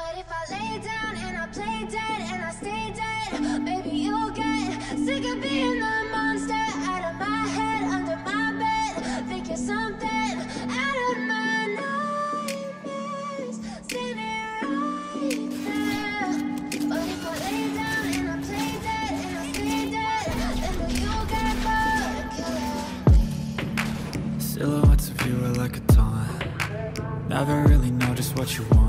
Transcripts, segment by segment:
But if I lay down and I play dead and I stay dead, maybe you'll get sick of being the monster out of my head, under my bed. Think you're something out of my nightmares, standing right there. But if I lay down and I play dead and I stay dead, then you'll get bored and killing me. Silhouettes of you are like a taunt. Never really know just what you want.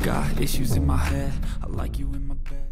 Got issues in my head, I like you in my bed.